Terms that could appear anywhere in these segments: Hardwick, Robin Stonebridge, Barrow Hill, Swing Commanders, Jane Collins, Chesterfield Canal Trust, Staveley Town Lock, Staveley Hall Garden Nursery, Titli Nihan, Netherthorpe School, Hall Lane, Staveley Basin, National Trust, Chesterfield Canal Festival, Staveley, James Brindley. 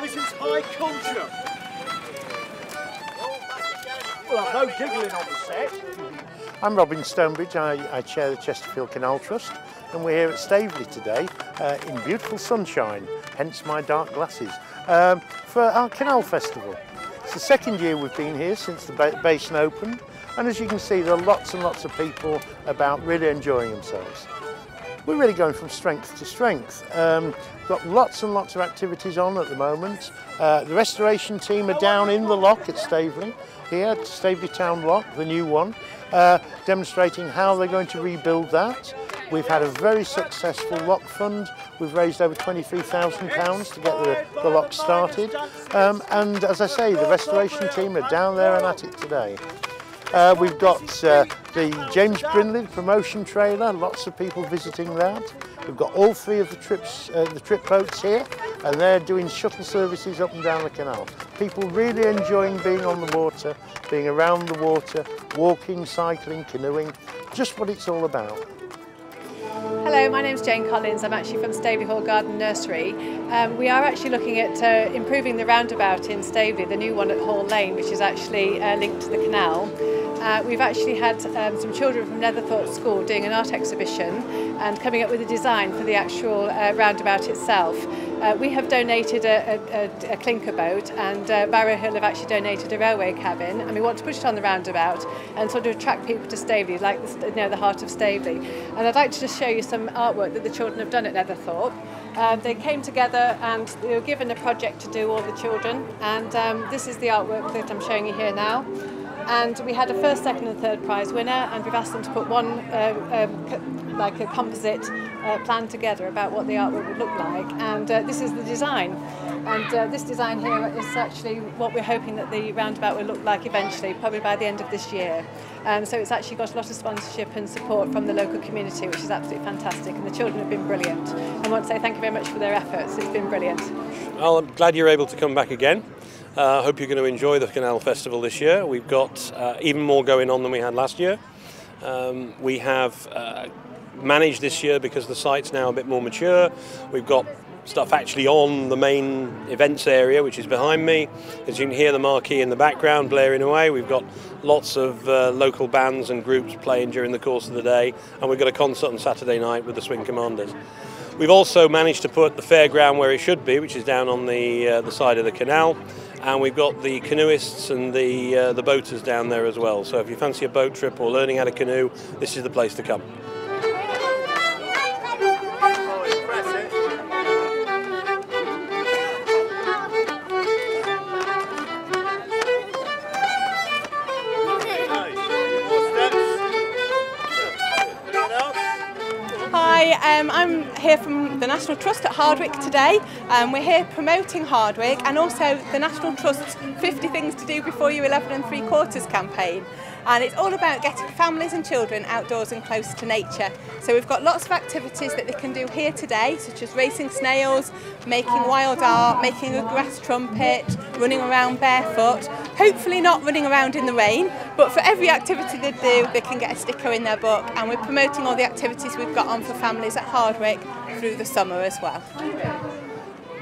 That was his high culture. Well, I've no giggling on the set. I'm Robin Stonebridge. I chair the Chesterfield Canal Trust, and we're here at Staveley today in beautiful sunshine, hence my dark glasses, for our Canal Festival. It's the second year we've been here since the basin opened, and as you can see, there are lots and lots of people about really enjoying themselves. We're really going from strength to strength. Got lots and lots of activities on at the moment. The restoration team are down in the lock at Staveley, here, Staveley Town Lock, the new one, demonstrating how they're going to rebuild that. We've had a very successful lock fund. We've raised over £23,000 to get the lock started. And as I say, the restoration team are down there and at it today. We've got the James Brindley promotion trailer, lots of people visiting that. We've got all three of the trip boats here, and they're doing shuttle services up and down the canal. People really enjoying being on the water, being around the water, walking, cycling, canoeing, just what it's all about. Hello, my name's Jane Collins. I'm actually from Staveley Hall Garden Nursery. We are actually looking at improving the roundabout in Staveley, the new one at Hall Lane, which is actually linked to the canal. We've actually had some children from Netherthorpe School doing an art exhibition and coming up with a design for the actual roundabout itself. We have donated a clinker boat, and Barrow Hill have actually donated a railway cabin, and we want to put it on the roundabout and sort of attract people to Staveley, like the heart of Staveley. And I'd like to just show you some artwork that the children have done at Netherthorpe. They came together and they were given a project to do, all the children, and this is the artwork that I'm showing you here now. And we had a first, second and third prize winner, and we've asked them to put one, like a composite plan together about what the artwork would look like. And this is the design. And this design here is actually what we're hoping that the roundabout will look like eventually, probably by the end of this year. So it's actually got a lot of sponsorship and support from the local community, which is absolutely fantastic. And the children have been brilliant. I want to say thank you very much for their efforts. It's been brilliant. Well, I'm glad you're able to come back again. I hope you're going to enjoy the Canal Festival this year. We've got even more going on than we had last year. We have managed this year, because the site's now a bit more mature, we've got stuff actually on the main events area, which is behind me. As you can hear the marquee in the background blaring away, we've got lots of local bands and groups playing during the course of the day, and we've got a concert on Saturday night with the Swing Commanders. We've also managed to put the fairground where it should be, which is down on the side of the canal. And we've got the canoeists and the boaters down there as well. So if you fancy a boat trip or learning how to canoe, this is the place to come. Hi, I'm here from the National Trust at Hardwick today. We're here promoting Hardwick and also the National Trust's 50 Things to Do Before You're 11 3/4 campaign. And it's all about getting families and children outdoors and close to nature. So we've got lots of activities that they can do here today, such as racing snails, making wild art, making a grass trumpet, running around barefoot, hopefully not running around in the rain, but for every activity they do, they can get a sticker in their book, and we're promoting all the activities we've got on for families at Hardwick through the summer as well.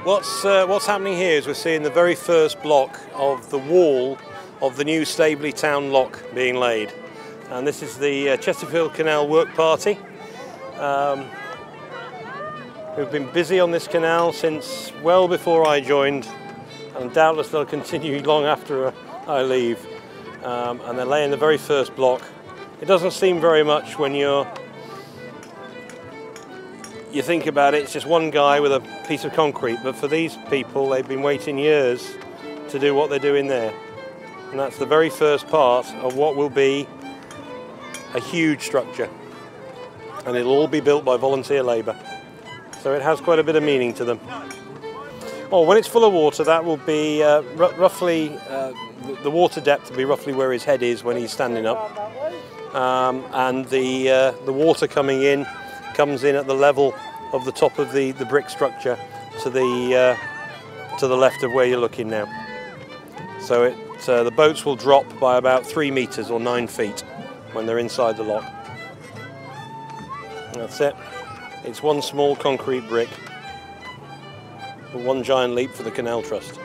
What's happening here is we're seeing the very first block of the wall of the new Staveley Town Lock being laid. And this is the Chesterfield Canal Work Party, who've been busy on this canal since well before I joined, and doubtless they'll continue long after I leave. And they're laying the very first block. It doesn't seem very much when you think about it. It's just one guy with a piece of concrete, but for these people, they've been waiting years to do what they're doing there. And that's the very first part of what will be a huge structure, and it'll all be built by volunteer labour, so it has quite a bit of meaning to them. Oh, when it's full of water, that will be roughly the water depth will be roughly where his head is when he's standing up, and the water comes in at the level of the top of the brick structure to the left of where you're looking now. So the boats will drop by about 3 metres or 9 feet when they're inside the lock. That's it. It's one small concrete brick. One giant leap for the Canal Trust.